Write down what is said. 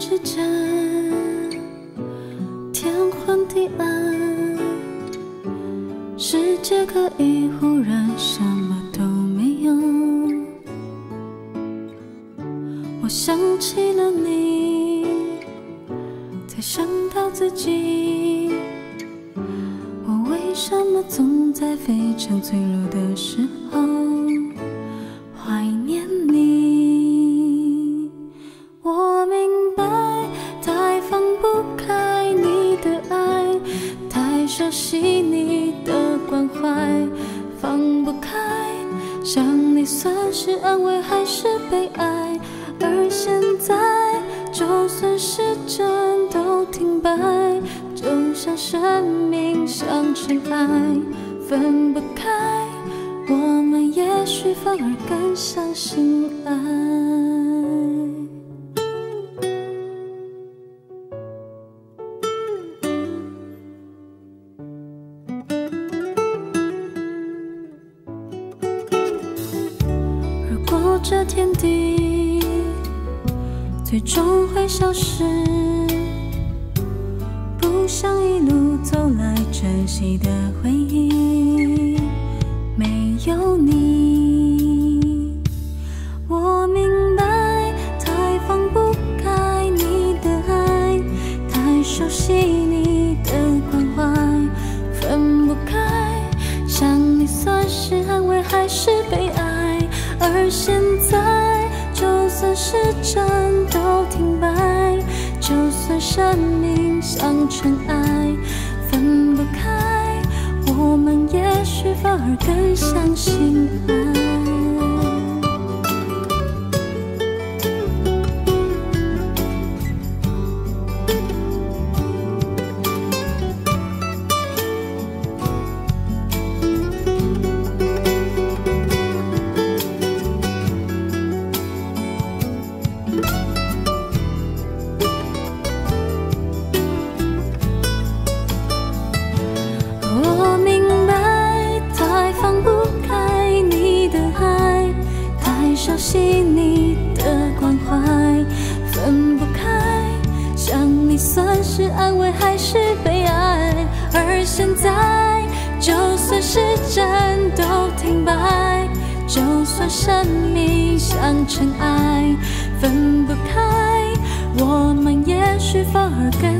之间，天昏地暗，世界可以忽然什么都没有。我想起了你，才想到自己，我为什么总在非常脆弱的时候？ 熟悉你的关怀，放不开，想你算是安慰还是悲哀？而现在，就算时针都停摆，就像生命像尘埃，分不开，我们也许反而更相信爱。 这天地最终会消失，不想一路走来珍惜的回忆。没有你，我明白，太放不开你的爱，太熟悉你的关怀，分不开，想你算是安慰还是悲哀？ 而现在，就算时针都停摆，就算生命像尘埃，分不开，我们也许反而更相信爱。 熟悉你的关怀，分不开，想你算是安慰还是悲哀？而现在，就算时针都停摆，就算生命像尘埃，分不开，我们也许反而更。